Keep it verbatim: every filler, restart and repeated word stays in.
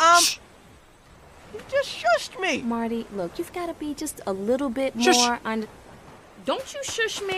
Um, you just shushed me. Marty, look, you've got to be just a little bit shush. more on. Don't you shush me.